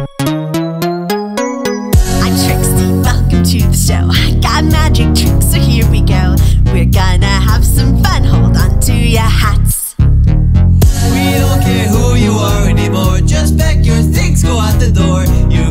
I'm Trixie, welcome to the show. I got magic tricks, so here we go. We're gonna have some fun, hold on to your hats. We don't care who you are anymore, just pack your things, go out the door. You